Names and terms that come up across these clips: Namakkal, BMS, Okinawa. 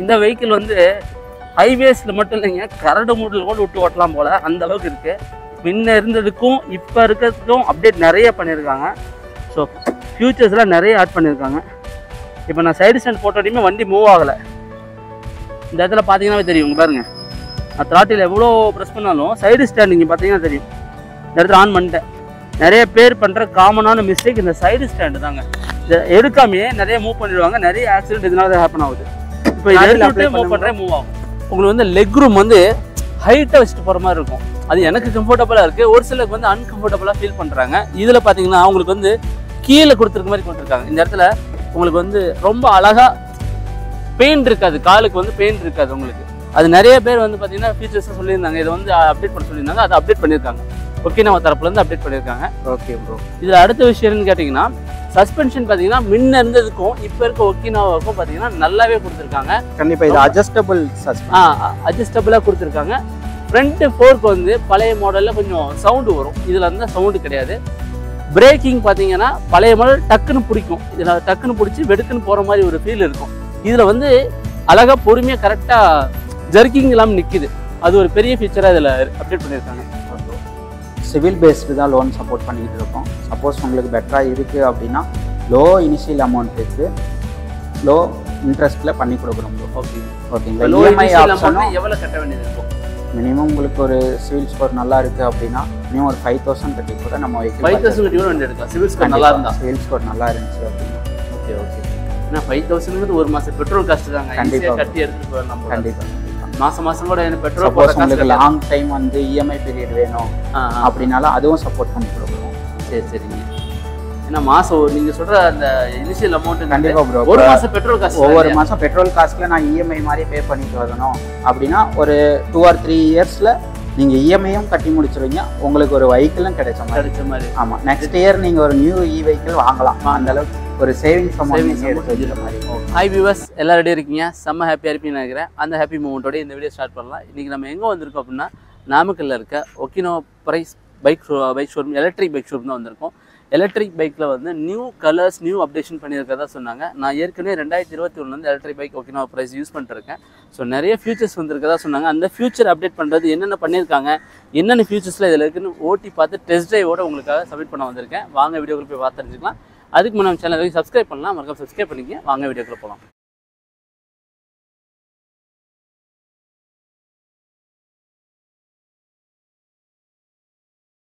இந்த வெஹிக்கிள் வந்து ஹைவேஸில் மட்டும் இல்லைங்க, கரடு மூடில் கூட விட்டு ஓட்டலாம் போல் அந்தளவுக்கு இருக்குது. முன்ன இருந்ததுக்கும் இப்போ இருக்கிறதுக்கும் அப்டேட் நிறைய பண்ணியிருக்காங்க. ஸோ ஃபியூச்சர்ஸ்லாம் நிறைய ஆட் பண்ணியிருக்காங்க. இப்போ நான் சைடு ஸ்டாண்ட் போட்டோடையுமே வண்டி மூவ் ஆகலை. இந்த இடத்துல பார்த்தீங்கன்னா தெரியும், பாருங்கள் நான் த்ராட்டில் எவ்வளோ ப்ரெஸ் பண்ணாலும் சைடு ஸ்டாண்ட் நீங்கள் பார்த்தீங்கன்னா தெரியும். இந்த இடத்துல ஆன் பண்ணிட்டேன். நிறைய பேர் பண்ணுற காமனான மிஸ்டேக் இந்த சைடு ஸ்டாண்டு தாங்க. இந்த எடுக்காமையே நிறைய மூவ் பண்ணிடுவாங்க, நிறைய ஆக்சிடென்ட் இதனால தான் ஹேப்பன் ஆகுது. இப்போ எடுத்துகிட்டே மூவ் பண்ணுறேன், மூவ் ஆகும். உங்களுக்கு வந்து லெக் ரூம் வந்து ஹைட்டாக வச்சுட்டு போகிற மாதிரி இருக்கும். அது எனக்கு கம்ஃபர்டபுளாக இருக்குது. ஒரு சிலருக்கு வந்து அன்கம்ஃபர்டபுளாக ஃபீல் பண்ணுறாங்க. இதில் பார்த்தீங்கன்னா அவங்களுக்கு வந்து கீழே கொடுத்துருக்க மாதிரி கொடுத்துருக்காங்க. இந்த இடத்துல உங்களுக்கு வந்து ரொம்ப அழகாக பெயின் இருக்காது, காலுக்கு வந்து பெயின் இருக்காது உங்களுக்கு. அது நிறைய பேர் வந்து பார்த்தீங்கன்னா ஃபீச்சர்ஸாக சொல்லியிருந்தாங்க, இதை வந்து அப்டேட் பண்ண சொல்லியிருந்தாங்க. அதை அப்டேட் பண்ணியிருக்காங்க, ஒகினவா தரப்புலேருந்து அப்டேட் பண்ணியிருக்காங்க. Okay bro. இதில் அடுத்த விஷயம்னு கேட்டிங்கன்னா சஸ்பென்ஷன் பார்த்தீங்கன்னா முன்ன இருந்ததுக்கும் இப்போ இருக்க ஒகினாவாவுக்கும் பார்த்தீங்கன்னா நல்லாவே கொடுத்துருக்காங்க. கண்டிப்பாக இது அட்ஜஸ்டபிள் அட்ஜஸ்டபிளாக கொடுத்துருக்காங்க. ஃப்ரண்ட்டு ஃபோர்க்கு வந்து பழைய மாடலில் கொஞ்சம் சவுண்டு வரும், இதில் இருந்தால் சவுண்டு கிடையாது. பிரேக்கிங் பார்த்தீங்கன்னா பழைய மாடல் டக்குன்னு பிடிக்கும், இதில் டக்குன்னு பிடிச்சி வெடுக்குன்னு போகிற மாதிரி ஒரு ஃபீல் இருக்கும். இதில் வந்து அழகாக பொறுமையாக கரெக்டாக ஜர்க்கிங் இல்லாமல் நிற்கிது. அது ஒரு பெரிய ஃபீச்சராக இதில் அப்டேட் பண்ணியிருக்காங்க. சிவில் பேஸ்டு தான் லோன் சப்போர்ட் பண்ணிக்கிட்டு இருக்கோம். சப்போஸ் உங்களுக்கு பெட்டராக இருக்குது அப்படின்னா லோ இனிஷியல் அமௌண்ட் இருக்குது, லோ இன்ட்ரெஸ்ட்டில் பண்ணி கொடுக்குறோம். ஓகே ஓகேங்களா. லோ இனிஷியல் அமௌண்ட் எவ்வளோ கட்ட வேண்டியது இருக்கும்? மினிமம் உங்களுக்கு ஒரு சிவில் ஸ்கோர் நல்லா இருக்குது அப்படின்னா மினிமம் ஒரு 5000 கட்டி கூட நம்ம 5000 கட்டி கூட வண்டி எடுக்கலாம். சிவில் ஸ்கோர் நல்லா இருந்தால், சிவில் ஸ்கோர் நல்லா இருந்துச்சு அப்படின்னா ஓகே ஓகே. ஏன்னா 5000ங்கிறது ஒரு மாதம் பெட்ரோல் காஸ்ட் தாங்க, கண்டிப்பாக கட்டி எடுத்துகிட்டு போயிடலாம் நம்ம. கண்டிப்பாக மாதம் மாதம் கூட எனக்கு பெட்ரோல் சப்போஸ் உங்களுக்கு லாங் டைம் வந்து இஎம்ஐ பீரியட் வேணும் அப்படின்னாலும் அதுவும் சப்போர்ட் பண்ணி கொடுக்கணும். சரி சரிங்க. ஏன்னா மாதம் நீங்கள் சொல்கிற அந்த இனிஷியல் அமௌண்ட்டு கண்டிப்பாக ஒரு மாதம் பெட்ரோல் காசு, ஒவ்வொரு மாதம் பெட்ரோல் காசுல நான் இஎம்ஐ மாதிரி பே பண்ணிட்டு வரணும் அப்படின்னா ஒரு 2 or 3 years நீங்கள் இஎம்ஐயும் கட்டி முடிச்சிருவீங்க, உங்களுக்கு ஒரு வெஹிக்கிளும் கிடைச்ச மாதிரி. ஆமாம், நெக்ஸ்ட் இயர் நீங்கள் ஒரு நியூ வெஹிக்கிள் வாங்கலாம். அந்தளவுக்கு ஒரு சேவிங்ஸ் மாதிரி. ஹாய் வியூவர்ஸ், எல்லாம் ரெடியாக இருக்கீங்க, செம்ம ஹாப்பியாக இருப்பீங்கன்னு நினைக்கிறேன். அந்த ஹாப்பி மூமெண்ட்டோட இந்த வீடியோ ஸ்டார்ட் பண்ணலாம். இன்றைக்கி நம்ம எங்கே வந்திருக்கோம் அப்படின்னா நாமக்கல்ல இருக்க Okinawa Praise bike showroom, electric bike showroom தான் வந்திருக்கோம். எலக்ட்ரிக் பைக்கில் வந்து நியூ கலர்ஸ் நியூ அப்டேஷன் பண்ணியிருக்கிறதா சொன்னாங்க. நான் ஏற்கனவே 2021 electric bike Okinawa Praise use பண்ணிட்டுருக்கேன். ஸோ நிறைய ஃபியூச்சர்ஸ் வந்திருக்கிறதா சொன்னாங்க. அந்த ஃபியூச்சர் அப்டேட் பண்ணுறது என்னென்ன பண்ணியிருக்காங்க, என்னென்ன ஃபியூச்சர்ஸில் இதில் இருக்குன்னு ஓட்டி பார்த்து டெஸ்ட் ட்ரைவோடு உங்களுக்காக சப்மிட் பண்ண வந்திருக்கேன். வாங்க வீடியோக்குள்ள போய் பார்த்து தெரிஞ்சுக்கலாம். அதுக்கு முன்னாடி சேனல் வரைக்கும் சப்ஸ்கிரைப் பண்ணலாம், மறக்காம சப்ஸ்கிரைப் பண்ணிக்கங்க. வாங்க வீடியோக்குள்ள போகலாம்.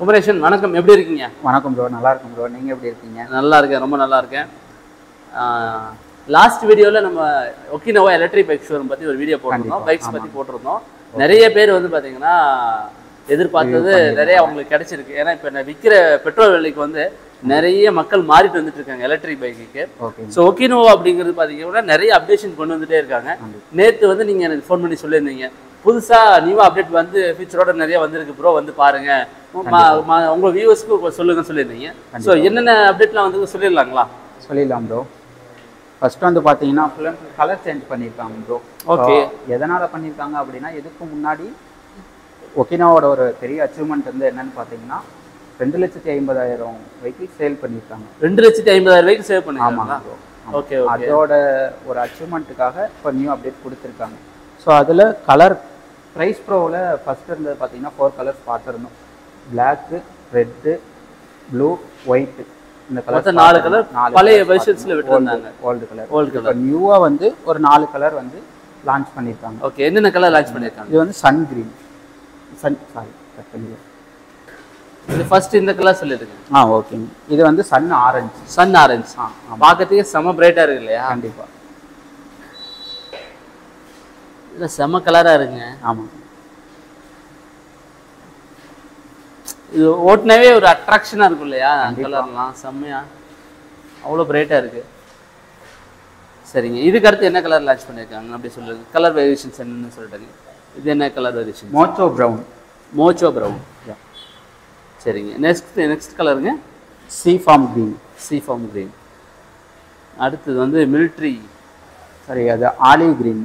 குமரேஷன் வணக்கம், எப்படி இருக்கீங்க? வணக்கம் ப்ரோ, நல்லா இருக்கும் ப்ரோ. நீங்கள் எப்படி இருக்கீங்க? நல்லா இருக்கேன், ரொம்ப நல்லா இருக்கேன். லாஸ்ட் வீடியோவில் நம்ம ஒகினவா எலக்ட்ரிக் பைக் ஷோரூம் பற்றி ஒரு வீடியோ போட்டிருந்தோம், பைக்ஸ் பற்றி போட்டிருந்தோம். நிறைய பேர் வந்து பார்த்தீங்கன்னா எதிர்பார்த்தது நிறைய அவங்களுக்கு கிடைச்சிருக்கு. ஏன்னா இப்போ நான் விற்கிற பெட்ரோல் விலைக்கு வந்து நிறைய மக்கள் மாறிட்டு வந்துட்டு இருக்காங்க எலக்ட்ரிக் பைக்கு. ஸோ ஒகினவா அப்படிங்கிறது பார்த்தீங்கன்னா நிறைய அப்டேஷன் கொண்டு வந்துட்டே இருக்காங்க. நேற்று வந்து நீங்கள் எனக்கு ஃபோன் பண்ணி சொல்லியிருந்தீங்க, புதுசாக நியூவாக அப்டேட் வந்து ஃபியூச்சரோட நிறைய வந்திருக்கு ப்ரோ, வந்து பாருங்க, உங்கள் வியூவர்ஸ்க்கு சொல்லுங்க சொல்லியிருந்தீங்க. ஸோ என்னென்ன அப்டேட்லாம் வந்து சொல்லிடலாங்களா? சொல்லிடலாம் ப்ரோ. ஃபர்ஸ்ட் வந்து பார்த்தீங்கன்னா full and full colour change பண்ணியிருக்காங்க ப்ரோ. ஓகே, எதனால் பண்ணியிருக்காங்க அப்படின்னா இதுக்கு முன்னாடி ஒகினவாவோட ஒரு பெரிய அச்சீவ்மெண்ட் வந்து என்னன்னு பார்த்தீங்கன்னா 2,50,000 வெஹிக்கிள் சேல் பண்ணியிருக்காங்க. 2,50,000 வெஹிக்கிள் சேல் பண்ணி. ஆமாங்க ப்ரோ. ஓகே, அதோட ஒரு அச்சீவ்மெண்ட்டுக்காக இப்போ நியூ அப்டேட் கொடுத்துருக்காங்க. ஸோ அதில் கலர் ப்ரைஸ் ப்ரோவில் ஃபஸ்ட்டு இருந்தது பார்த்தீங்கன்னா 4 கலர்ஸ் பார்த்துருந்தோம். பிளாக்கு, ரெட்டு, ப்ளூ, ஒயிட்டு, இந்த கலர் 4 கலர் பழைய வெர்ஷன்ஸில் விட்டுருந்தாங்க. ஓல்டு கலர் நியூவாக வந்து ஒரு 4 கலர் வந்து லான்ச் பண்ணியிருக்காங்க. ஓகே, என்னென்ன கலர் லான்ச் பண்ணியிருக்காங்க? இது வந்து சன் கிரீன், இது ஃபர்ஸ்ட் இந்த கலர் சொல்லியிருக்கேன். ஆ ஓகேங்க. இது வந்து சன் ஆரஞ்சு. ஆ, பார்க்கறதுக்கே செம பிரைட்டாக இருக்கு இல்லையா? கண்டிப்பாக இதில் செம்ம கலராக இருக்குங்க. ஆமாம், இது ஓட்டினாவே ஒரு அட்ராக்ஷனாக இருக்கும் இல்லையா? கலர்லாம் செம்மையா, அவ்வளோ பிரைட்டாக இருக்குது. சரிங்க, இதுக்கு அடுத்து என்ன கலர் லான்ச் பண்ணியிருக்காங்க அப்படி சொல்லுங்க, கலர் வேரியேஷன்ஸ் என்னன்னு சொல்லிட்டாங்க. இது என்ன கலர் வேரியேஷன்? Mocha brown. சரிங்க. நெக்ஸ்ட் கலருங்க சீ ஃபார்ம் க்ரீன். அடுத்தது வந்து மிலிட்ரி, சரி அது ஆலிவ் கிரீன்.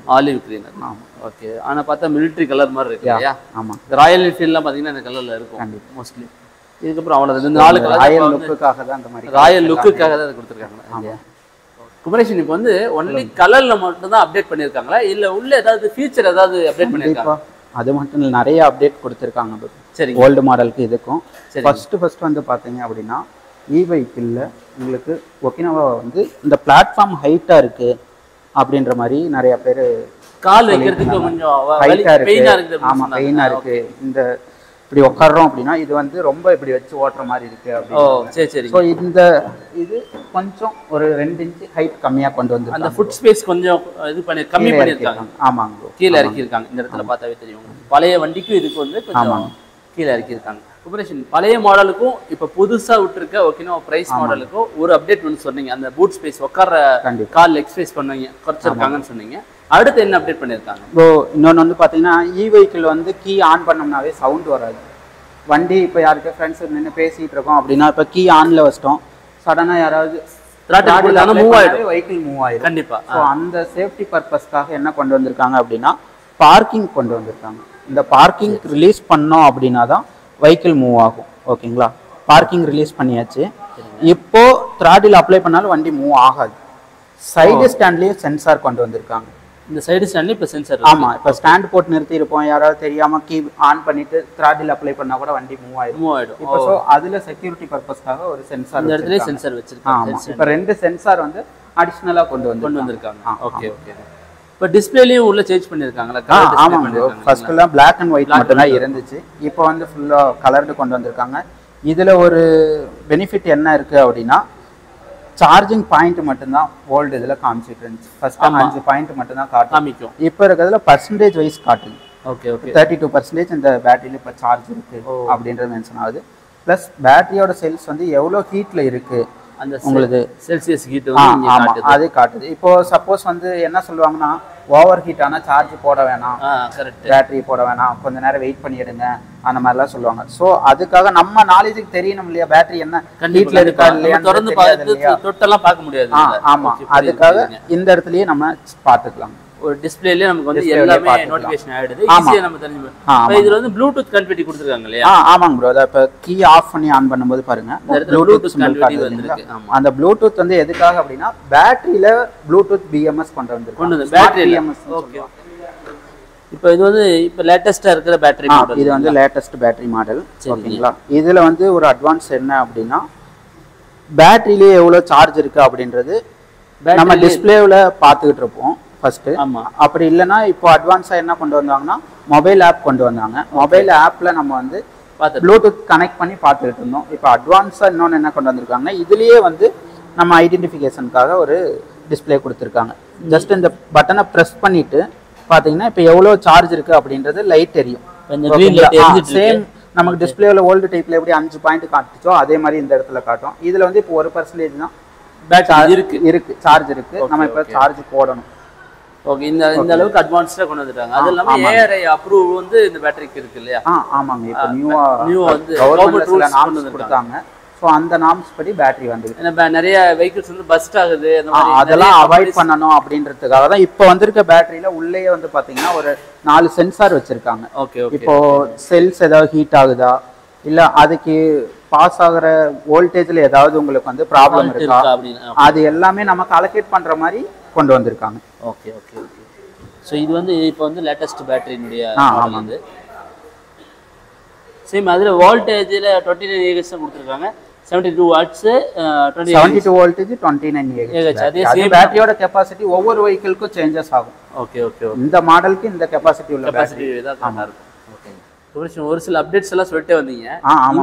ஆமாம், ஓகே. ஆனால் பார்த்தா மிலிட்ரி கலர் மாதிரி இருக்கு இல்லையா? ஆமாம், ராயல் என்ஃபீல்ட்லாம் பார்த்தீங்கன்னா இந்த கலரில் இருக்கும் மோஸ்ட்லி. இதுக்கப்புறம் அவ்வளோ 4 கலர் ராயல் லுக்குக்காக தான் கொடுத்துருக்காங்க. குமரேசன் இப்போ வந்து ஒன்லி கலர்ல மட்டும் தான் அப்டேட் பண்ணிருக்காங்களா இல்ல உள்ள ஏதாவது ஃபீச்சர் ஏதாவது அப்டேட் பண்ணிருக்காங்க? அது மட்டும் இல்ல நிறைய அப்டேட் கொடுத்திருக்காங்க. சரி, ஓல்ட் மாடலுக்கு இதுக்கும் ஃபர்ஸ்ட் வந்து பாத்தீங்க அப்படின்னா ஈவைக்கில்ல உங்களுக்கு ஒகினவா வந்து இந்த பிளாட்ஃபார்ம் ஹைட்டா இருக்கு அப்படின்ற மாதிரி நிறைய பேர் கால் வைக்கிறதுக்கு கொஞ்சம் பெயினா இருக்கு. ஆமா, பெயினா இருக்கு. இந்த இப்படி உட்காடுறோம் அப்படின்னா இது வந்து ரொம்ப இப்படி வச்சு ஓட்டுற மாதிரி இருக்கு. ஓ சரி சரி. ஸோ இந்த இது கொஞ்சம் ஒரு 2 இன்ச்சு ஹைட் கம்மியாக கொண்டு வந்து அந்த ஃபுட் ஸ்பேஸ் கொஞ்சம் இது பண்ணி கம்மி பண்ணியிருக்காங்க. ஆமாங்க, கீழே இறக்கியிருக்காங்க. இந்த இடத்துல பார்த்தாவே தெரியும் பழைய வண்டிக்கும் இதுக்கு வந்து கொஞ்சம் கீழே இறக்கியிருக்காங்க. குமரேசன், பழைய மாடலுக்கும் இப்போ புதுசாக விட்டுருக்க ஓகேனா ப்ரைஸ் மாடலுக்கும் ஒரு அப்டேட் ஒன்று சொன்னீங்க. அந்த பூட் ஸ்பேஸ் உட்கார கால் லெக் ஸ்பேஸ் பண்ணுவீங்க குறைச்சிருக்காங்கன்னு சொன்னீங்க. அடுத்து என்ன அப்டேட் பண்ணியிருக்காங்க? இப்போ இன்னொன்று வந்து பார்த்தீங்கன்னா இ வெஹிக்கிள் வந்து கீ ஆன் பண்ணோம்னாவே சவுண்ட் வராது. வண்டி இப்போ யாருக்கு ஃப்ரெண்ட்ஸ் நின்று பேசிகிட்டு இருக்கோம் அப்படின்னா இப்போ கீ ஆனில் வச்சிட்டோம், சடனாக யாராவது மூவ் ஆகிடும், வெஹிக்கிள் மூவ் ஆகிடும். கண்டிப்பாக. ஸோ அந்த சேஃப்டி பர்பஸ்க்காக என்ன கொண்டு வந்திருக்காங்க அப்படின்னா பார்க்கிங் கொண்டு வந்திருக்காங்க. இந்த பார்க்கிங் ரிலீஸ் பண்ணோம் அப்படின்னா தான் வெஹிக்கிள் மூவ் ஆகும். ஓகேங்களா, பார்க்கிங் ரிலீஸ் பண்ணியாச்சு. இப்போது த்ராட்டில் அப்ளை பண்ணாலும் வண்டி மூவ் ஆகாது. சைடு ஸ்டாண்ட்லேயும் சென்சார் கொண்டு வந்திருக்காங்க. இந்த சைடு ஸ்டாண்ட்ல இப்ப சென்சார். ஆமா, இப்ப ஸ்டாண்ட் போட்டு நிறுத்தி இருப்போம், யாராவது தெரியாம கீ ஆன் பண்ணிட்டு த்ராட்டில் அப்ளை பண்ணா கூட வண்டி மூவ் ஆயிடும். இப்போ சோ அதுல செக்யூரிட்டி பர்பஸ்க்காக ஒரு சென்சார் இந்த இடத்துல சென்சார் வச்சிருக்காங்க. இப்போ 2 சென்சார் வந்து அடிஷனலா கொண்டு வந்திருக்காங்க. Okay okay. இப்போ டிஸ்ப்ளேலயும் உள்ள சேஞ்ச் பண்ணிருக்காங்களா? ஆமாங்க, ஃபர்ஸ்ட் எல்லாம் Black and White மட்டும் தான் இருந்துச்சு. இப்போ வந்து ஃபுல்லா கலர்டு கொண்டு வந்திருக்காங்க. இதுல ஒரு பெனிஃபிட் என்ன இருக்கு அப்படின்னா சார்ஜிங் பாயிண்ட் மட்டும்தான் ஓல்டு இதில் காமிச்சிட்டு இருந்துச்சு. ஃபர்ஸ்ட் 5 பாயிண்ட் மட்டும்தான் காமிக்கும். இப்போ இருக்கிறதுல பர்சன்டேஜ் வைஸ் காட்டுது. Okay okay. 32% இந்த பேட்டரியில் இப்போ சார்ஜ் இருக்குது அப்படின்றது மென்ஷன் ஆகுது. ப்ளஸ் பேட்டரியோட செல்ஸ் வந்து எவ்வளோ ஹீட்டில் இருக்குது அந்த உங்களுக்கு செல்சியஸ் ஹீட் அதே காட்டுது. இப்போது சப்போஸ் வந்து என்ன சொல்லுவாங்கன்னா ஓவர் ஹீட் ஆனால் சார்ஜ் போட வேணாம், பேட்டரி போட வேணாம், கொஞ்சம் நேரம் வெயிட் பண்ணிடுங்க, அந்த மாதிரிலாம் சொல்லுவாங்க. ஸோ அதுக்காக நம்ம நாலேஜுக்கு தெரியணும் இல்லையா பேட்டரி என்ன ஹீட்டில் இருக்கா இல்லையா, தொட்டெல்லாம் பார்க்க முடியாது. ஆமாம், அதுக்காக இந்த இடத்துலையே நம்ம பார்த்துக்கலாம். ஒரு டிஸ்பிளேலயே நமக்கு வந்து எல்லாமே நோட்டிஃபிகேஷன் ஆயிடுது, ஈஸியா நம்ம தெரிஞ்சுக்கலாம். இதுல வந்து Bluetooth கனெக்டிவிட்டி கொடுத்திருக்காங்க இல்லையா? ஆமாங்க bro. அத இப்ப கீ ஆஃப் பண்ணி ஆன் பண்ணும்போது பாருங்க Bluetooth கனெக்டிவிட்டி வந்திருக்கு. அந்த Bluetooth வந்து எதுக்காக அப்படினா பேட்டரியில Bluetooth BMS கொண்டு வந்திருக்காங்க. Battery BMS. ஓகே. இப்போ இது வந்து இப்போ லேட்டஸ்டா இருக்கிற பேட்டரி மாடல். இது வந்து லேட்டஸ்ட் பேட்டரி மாடல். ஓகேங்களா? இதுல வந்து ஒரு அட்வான்ஸ் என்ன அப்படினா பேட்டரியில எவ்வளவு சார்ஜ் இருக்கு அப்படின்றது நம்ம டிஸ்ப்ளேல பார்த்துக்கிட்டு இருப்போம் ஃபர்ஸ்ட். அப்படி இல்லைன்னா இப்போ அட்வான்ஸாக என்ன கொண்டு வந்தாங்கன்னா மொபைல் ஆப் கொண்டு வந்தாங்க. மொபைல் ஆப்பில் நம்ம வந்து ப்ளூடூத் கனெக்ட் பண்ணி பார்த்துக்கிட்டு இருந்தோம். இப்போ அட்வான்ஸாக இன்னொன்று என்ன கொண்டு வந்திருக்காங்க, இதுலேயே வந்து நம்ம ஐடென்டிஃபிகேஷனுக்காக ஒரு டிஸ்பிளே கொடுத்துருக்காங்க. ஜஸ்ட் இந்த பட்டனை ப்ரெஸ் பண்ணிட்டு பார்த்தீங்கன்னா இப்போ எவ்வளோ சார்ஜ் இருக்குது அப்படின்றது லைட் தெரியும். சேம் நமக்கு டிஸ்பிளேவில் ஓல்டு டைப்பில் எப்படி 5 பாயிண்ட் காட்டுச்சோ அதே மாதிரி இந்த இடத்துல காட்டும். இதில் வந்து இப்போ 1% தான் சார்ஜ் இருக்குது. நம்ம இப்போ சார்ஜ் போடணும். ஓகே, இந்த அளவுக்கு அட்வான்ஸ்டா கொண்டு வந்துட்டாங்க. அது இல்லாம ஏஆர்ஐ அப்ரூவ் வந்து இந்த பேட்டரிக்கு இருக்கு இல்லையா? ஆமாங்க, இப்போ நியூவா வந்து கவர்மெண்ட் ரூல்ஸ்ல நாம்ஸ் கொடுத்தாங்க. சோ அந்த நாம்ஸ் படி பேட்டரி வந்துருக்கு. நிறைய vehicles வந்து பஸ்ட் ஆகுது, அந்த மாதிரி அதெல்லாம் அவாய்ட் பண்ணனும் அப்படின்றதுக்காக தான் இப்போ வந்திருக்க பேட்டரியில உள்ளேயே வந்து பாத்தீங்கன்னா ஒரு 4 சென்சார் வச்சிருக்காங்க. Okay okay. இப்போ செல்ஸ் ஏதாவது ஹீட் ஆகுதா இல்ல அதுக்கு பாஸ் ஆகுற வோல்டேஜ்ல ஏதாவது உங்களுக்கு வந்து ப்ராப்ளம் இருக்கா அது எல்லாமே நம்ம கால்குலேட் பண்ற மாதிரி கொண்டு வந்திருக்காங்க. Okay okay okay. ஸோ இது வந்து இப்போ வந்து லேட்டஸ்ட் பேட்டரியினுடைய வந்து சேம் அதில் வோல்டேஜில் 29 AH தான் கொடுத்துருக்காங்க. 72 watts 72 voltage 29 AH. அதே பேட்டரியோட கெப்பாசிட்டி ஒவ்வொரு வெஹிக்கிள்க்கும் சேஞ்சஸ் ஆகும். Okay okay. இந்த மாடலுக்கு இந்த கெப்பாசிட்டி உள்ள பேட்டரி தான் காரணம் இருக்கும். ஓகே, ஒரு சில அப்டேட்ஸ் எல்லாம் சொல்லிட்டே வந்தீங்க.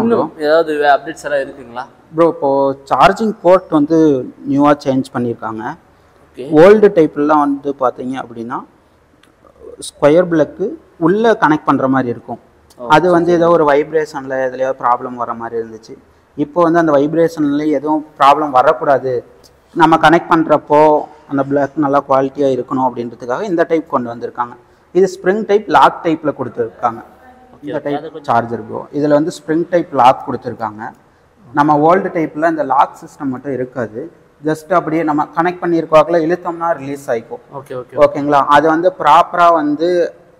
இன்னும் ஏதாவது அப்டேட்ஸ் எல்லாம் இருக்குங்களா ப்ரோ? இப்போது சார்ஜிங் போர்ட் வந்து நியூவாக சேஞ்ச் பண்ணியிருக்காங்க. ஓல்டு டைப்லாம் வந்து பார்த்தீங்க அப்படின்னா ஸ்கொயர் பிளக்கு உள்ளே கனெக்ட் பண்ணுற மாதிரி இருக்கும். அது வந்து ஏதோ ஒரு வைப்ரேஷனில் எதுலையோ ப்ராப்ளம் வர மாதிரி இருந்துச்சு. இப்போ வந்து அந்த வைப்ரேஷன்லேயே எதுவும் ப்ராப்ளம் வரக்கூடாது, நம்ம கனெக்ட் பண்ணுறப்போ அந்த பிளக் நல்லா குவாலிட்டியாக இருக்கணும் அப்படின்றதுக்காக இந்த டைப் கொண்டு வந்திருக்காங்க. இது ஸ்ப்ரிங் டைப் லாக் டைப்பில் கொடுத்துருக்காங்க. இந்த டைப் சார்ஜர் ப்ரோ. இதில் வந்து ஸ்ப்ரிங் டைப் லாக் கொடுத்துருக்காங்க. நம்ம ஓல்டு டைப்பில் இந்த லாக் சிஸ்டம் மட்டும் இருக்காது. ஜஸ்ட் அப்படியே நம்ம கனெக்ட் பண்ணியிருக்காக்குள்ள இழுத்தோம்னா ரிலீஸ் ஆகிக்கும். Okay okay. ஓகேங்களா? அது வந்து ப்ராப்பராக வந்து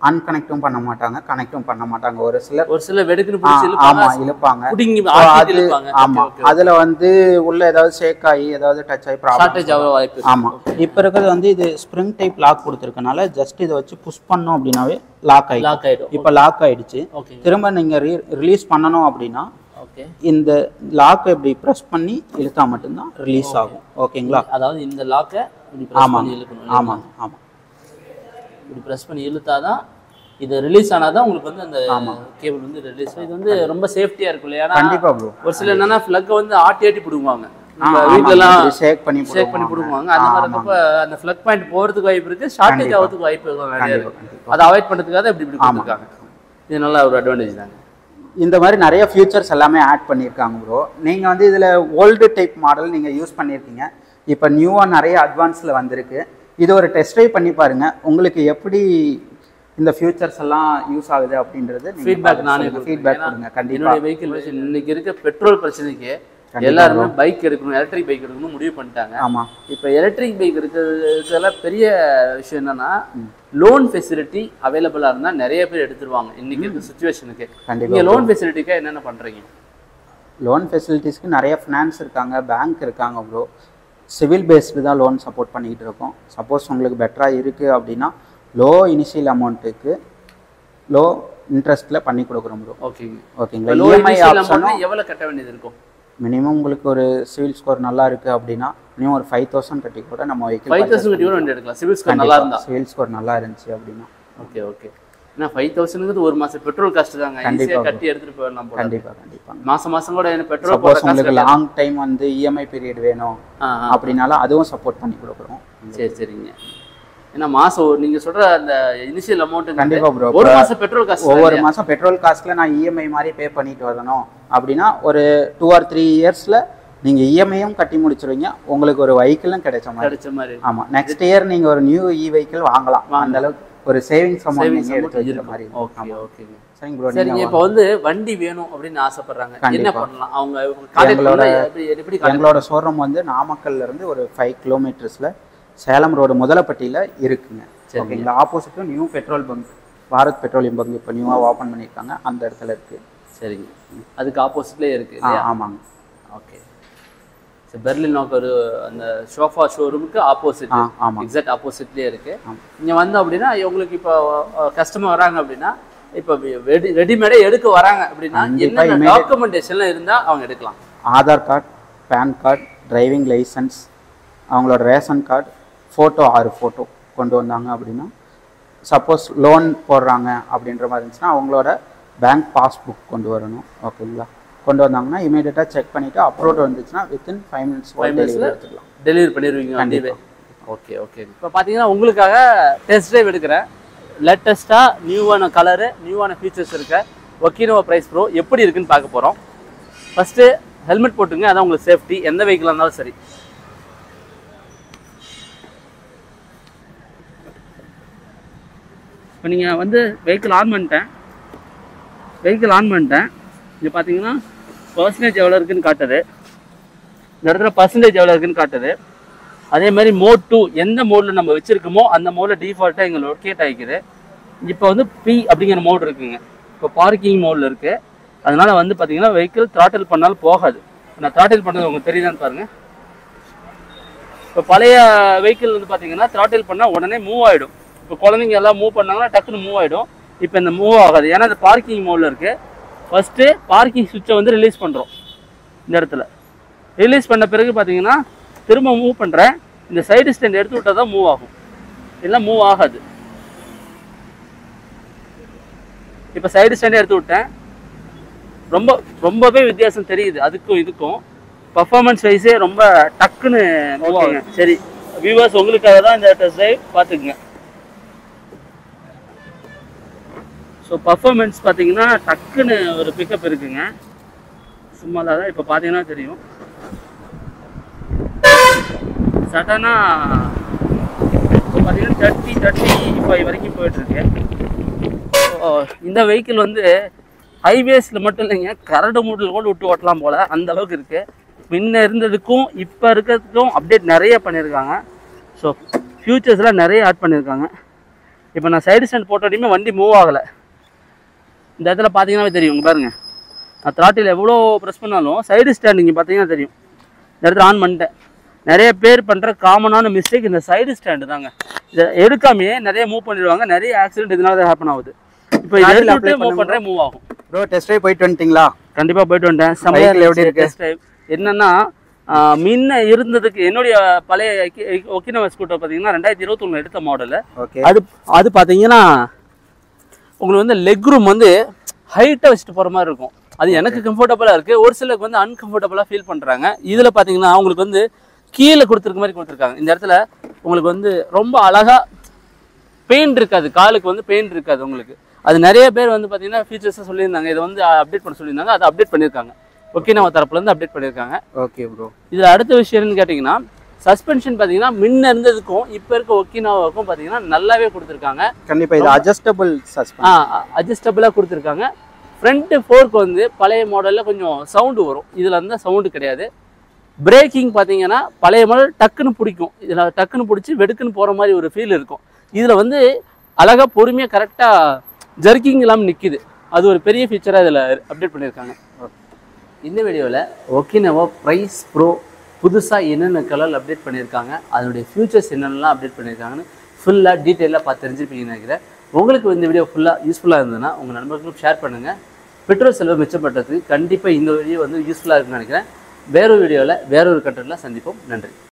unconnectum Panamatanga, connectum Panamatanga or a slip or celebrated Ilapanga, putting other one the Ulla Shaka, the touch I problem. Iperkandi, the spring type lock put the canal, just is Puspano Abdina, lock I lock it, Ipalaka Idici, okay, Theraman release Panano Abdina. Okay. In the lock, we press panni, release okay. Okay, lock. That is in the lock, we press panni. We press panni. Release another, the cable release. It is safety. Plug shake panni the plug point shortage in the mari nariya features ellame add pannirukanga bro neenga vandu idile old type model neenga use pannirkinga ipo new ah nariya advance la vandirukku idu or test try panni paarenga ungalku eppadi inda features alla use agudhu abindradhu feedback naane feedback kudunga kandipa innoda vehicle innikku irukka petrol prachanaikke ellarume bike edukonu electric bike edukonu mudivu pannitaanga ama ipo electric bike irukradhukala periya vishayam enna na loan facility available ah irundha nariya per eduthiruvanga inniki indha situation ku inga loan facility ku enna pandreenga loan facilities ku nariya finance irukanga bank irukanga bro civil based da loan support pannite irukom suppose ungalku better ah irukku appadina low initial amount ku low interest la panni kudukurom bro okay okay low initial amount evvala katta vendiyadhu irukom minimum உங்களுக்கு ஒரு civil score நல்லா இருக்கு அப்படினா minimum ஒரு 5000 கட்டி கூட நம்ம vehicle 5000 கட்டி கூட வண்டி எடுக்கலாம் சிவில் ஸ்கோர் நல்லா இருந்தா சிவில் ஸ்கோர் நல்லா இருந்துச்சு அப்படினா ஓகே ஓகே انا 5000 க்கு ஒரு மாசம் பெட்ரோல் காஸ்ட் தாங்க ஈஸியா கட்டி எடுத்துட்டு போறலாம் போல கண்டிப்பா கண்டிப்பா மாசம் மாசம் கூட என்ன பெட்ரோல் போற காஸ்ட் உங்களுக்கு லாங் டைம் வந்து EMI பீரியட் வேணும் அப்படினால அதுவும் சப்போர்ட் பண்ணி கொடுக்கிறோம் சரி சரிங்க ஏனா மாசம் நீங்க சொல்ற அந்த இனிஷியல் அமௌண்ட் கண்டிப்பா bro ஒரு மாசம் பெட்ரோல் காஸ்ட் ஒவ்வொரு மாசம் பெட்ரோல் காஸ்ட்ல நான் EMI மாதிரி பே பண்ணிட்டு வரணும் அப்படினா ஒரு 2 or 3 இயர்ஸ்ல நீங்க இஎம்ஐயும் கட்டி முடிச்சிருவீங்க உங்களுக்கு ஒரு வெஹிக்கிளும் கிடைச்ச மாதிரி ஆமா நெக்ஸ்ட் இயர் நீங்க ஒரு நியூ இ வெஹிக்கிள் வாங்கலாம் அந்த அளவுக்கு ஒரு சேவிங்ஸ் அமௌண்ட் நீங்க எடுத்துக்கிற மாதிரி ஓகே ஓகே சரிங்க bro நீங்க இப்போ வந்து வண்டி வேணும் அப்படினு ஆசை பண்றாங்க என்ன பண்ணலாம் அவங்க காலையில எப்படி எங்களோட ஷோரூம் வந்து நாமக்கல்ல இருந்து ஒரு 5 கிலோமீட்டர்ஸ்ல சேலம் ரோட் முதலப்பட்டியில இருக்குங்க ஓகேங்களா opposite new petrol bunk Bharat petroleum bunk இப்போ நியூவா ஓபன் பண்ணிருக்காங்க அந்த இடத்துல இருக்கு சரிங்க அதுக்கு ஆப்போசிட்லயே இருக்கு ஆமாங்க ஓகே சோ பெர்லின் நோக்கர் அந்த ஷோஃபா ஷோரூமுக்கு ஆப்போசிட் எக்ஸாக்ட் ஆப்போசிட்லயே இருக்கு நீங்க வந்து அப்படினா உங்களுக்கு இப்போ கஸ்டமர் வராங்க அப்படினா இப்போ ரெடிமேடே எடுக்க வராங்க அப்படினா என்ன டாக்குமெண்டேஷன்ல இருந்தா அவங்க எடுக்கலாம் Aadhaar card PAN card driving licence அவங்களோட ரேஷன் கார்டு போட்டோ 6 போட்டோ கொண்டு வந்தாங்க அப்படினா சப்போஸ் லோன் போடுறாங்க அப்படின்ற மாதிரி இருந்துச்சுனா அவங்களோட bank passbook kondu varano okay la kondu vandanga immediate ah check pannita approved vanduchna within 5 minutes deliver panniruvinga andive okay okay ipo pathina ungalkaga test drive edukra latest ah new one color new one features iruka Okinawa price pro eppadi irukku nu paakaporam first helmet potunga adha ungal safety endha vehicle andala sari ipo neenga vandu vehicle on panniten vehicle on பண்ணிட்டேன் இங்க பாத்தீங்கன்னா percentage எவ்வளவு இருக்குன்னு காட்டுது இந்த இடத்துல percentage எவ்வளவு இருக்குன்னு காட்டுது அதே மாதிரி மோட் 2 எந்த மோட்ல நம்ம வெச்சிருக்கோமோ அந்த மோட்ல டிஃபால்ட்டா எங்க லொகேட் ஆகிக்குது இப்போ வந்து P அப்படிங்கிற மோட் இருக்குங்க இப்போ parking மோட்ல இருக்கு அதனால வந்து பாத்தீங்கன்னா vehicle throttle பண்ணால போகாது நான் throttle பண்ணது உங்களுக்கு தெரியுதா பாருங்க இப்போ பழைய vehicle வந்து பாத்தீங்கன்னா throttle பண்ணா உடனே மூவ் ஆயிடும் இப்போ குழந்தைங்க எல்லாம் மூவ் பண்ணாங்கன்னா டக்குன்னு மூவ் ஆயிடும் இப்போ இந்த மூவ் ஆகாது ஏனா அது parking மோட்ல இருக்கு ஃபர்ஸ்ட் parking ஸ்விட்சை வந்து ரிலீஸ் பண்றோம் இந்த இடத்துல ரிலீஸ் பண்ண பிறகு பாத்தீங்கன்னா திரும்ப மூவ் பண்றேன் இந்த சைடு ஸ்டாண்ட் எடுத்து விட்டா தான் மூவ் ஆகும் இல்ல மூவ் ஆகாது இப்போ சைடு ஸ்டாண்ட் எடுத்து விட்டேன் ரொம்பவே வித்தியாசம் தெரியுது அதுக்கும் இதுக்கும் பெர்ஃபார்மன்ஸ் வைஸே ரொம்ப டக்குன்னு மூவ் ஆகும் சரி வியூவர்ஸ் உங்களுக்காக தான் இந்த டெஸ்ட் டிரைவ் பாத்துக்கங்க So performance பாத்தீங்கன்னா டக்குன்னு ஒரு பிக்கப் இருக்குங்க சும்மால தான் இப்ப பாத்தீங்கன்னா தெரியும் சடனா பாத்தீங்கன்னா 35 வரைக்கும் போயிட்டு இருக்கு இந்த vehicle வந்து ஹைவேஸ்ல மட்டும் இல்லைங்க கரடு முரடுல கூட விட்டு ஓட்டலாம் போல அந்த அளவுக்கு இருக்கு முன்ன இருந்ததுக்கும் இப்ப இருக்கிறதுக்கும் அப்டேட் நிறைய பண்ணிருக்காங்க சோ ஃபியூச்சர்ஸ்லாம் நிறைய ஆட் பண்ணிருக்காங்க இப்போ நான் சைடு ஸ்டாண்ட் போட்டோடையுமே வண்டி மூவ் ஆகலை. இந்த இடத்துல பார்த்தீங்கன்னா தெரியும், இங்கே பாருங்கள், நான் த்ராட்டில் எவ்வளோ ப்ரெஸ் பண்ணாலும் சைடு ஸ்டாண்ட் இங்கே பார்த்தீங்கன்னா தெரியும். இந்த இடத்துல ஆன் பண்ணிட்டேன். நிறைய பேர் பண்ணுற காமனான மிஸ்டேக் இந்த சைடு ஸ்டாண்டு தாங்க. இதை எடுக்காமையே நிறைய மூவ் பண்ணிடுவாங்க, நிறைய ஆக்சிடென்ட் இதனால தான் ஹேப்பன் ஆகுது. இப்போ இதில் மூவ் பண்ணுறேன், மூவ் ஆகும். ப்ரோ டெஸ்ட் ட்ரைவ் போயிட்டு வந்துட்டிங்களா? கண்டிப்பாக போயிட்டு வந்துட்டேன். சமையல் எப்படி இருக்குது? டெஸ்ட் ட்ரைவ் என்னென்னா, முன்ன இருந்ததுக்கு என்னுடைய பழைய ஒக்கினவா ஸ்கூட்டர் பார்த்தீங்கன்னா 2021 எடுத்த மாடலு. அது பார்த்தீங்கன்னா உங்களுக்கு வந்து லெக் ரூம் வந்து ஹைட்டாக வச்சுட்டு போகிற மாதிரி இருக்கும். அது எனக்கு கம்ஃபர்டபுளாக இருக்குது. ஒரு சிலருக்கு வந்து அன்கம்ஃபர்டபுளாக ஃபீல் பண்ணுறாங்க. இதில் பார்த்தீங்கன்னா அவங்களுக்கு வந்து கீழே கொடுத்துருக்க மாதிரி கொடுத்துருக்காங்க. இந்த இடத்துல உங்களுக்கு வந்து ரொம்ப அழகாக பெயின் இருக்காது, காலுக்கு வந்து பெயின் இருக்காது உங்களுக்கு. அது நிறைய பேர் வந்து பார்த்தீங்கன்னா ஃபீச்சர்ஸாக சொல்லியிருந்தாங்க, இதை வந்து அப்டேட் பண்ண சொல்லியிருந்தாங்க. அதை அப்டேட் பண்ணியிருக்காங்க, ஒக்கினவா தரப்புலேருந்து அப்டேட் பண்ணியிருக்காங்க. Okay bro. இதில் அடுத்த விஷயம் என்னன்னு கேட்டிங்கன்னா, சஸ்பென்ஷன் பார்த்தீங்கன்னா முன்ன இருந்ததுக்கும் இப்போ இருக்க ஒக்கினாவாவுக்கும் பார்த்தீங்கன்னா நல்லாவே கொடுத்துருக்காங்க. கண்டிப்பாக இது அட்ஜஸ்டபிள் அட்ஜஸ்டபுளாக கொடுத்துருக்காங்க. ஃப்ரண்ட்டு ஃபோர்க்கு வந்து பழைய மாடலில் கொஞ்சம் சவுண்டு வரும், இதில் இருந்தால் சவுண்டு கிடையாது. பிரேக்கிங் பார்த்தீங்கன்னா பழைய மாடல் டக்குன்னு பிடிக்கும், இதில் டக்குன்னு பிடிச்சி வெடுக்குன்னு போகிற மாதிரி ஒரு ஃபீல் இருக்கும். இதில் வந்து அழகாக பொறுமையாக கரெக்டாக ஜர்க்கிங் இல்லாமல் நிற்கிது. அது ஒரு பெரிய ஃபீச்சராக இதில் அப்டேட் பண்ணியிருக்காங்க. இந்த வீடியோவில் ஒக்கினவா ப்ரைஸ் ப்ரோ புதுசாக என்னென்ன கலர் அப்டேட் பண்ணியிருக்காங்க, அதனுடைய ஃபியூச்சர்ஸ் என்னென்னலாம் அப்டேட் பண்ணியிருக்காங்கன்னு ஃபுல்லாக டீட்டெயிலாக பார்த்து தெரிஞ்சுப்பீங்கன்னு நினைக்கிறேன். உங்களுக்கு இந்த வீடியோ ஃபுல்லாக யூஸ்ஃபுல்லாக இருந்ததுன்னா உங்கள் நண்பர்களுக்கு ஷேர் பண்ணுங்கள். பெட்ரோல் செலவு மிச்சப்படுறதுக்கு கண்டிப்பாக இந்த வீடியோ வந்து யூஸ்ஃபுல்லாக இருக்குன்னு நினைக்கிறேன். வேறொரு வீடியோவில் வேறொரு கண்டென்ட்டில் சந்திப்போம். நன்றி.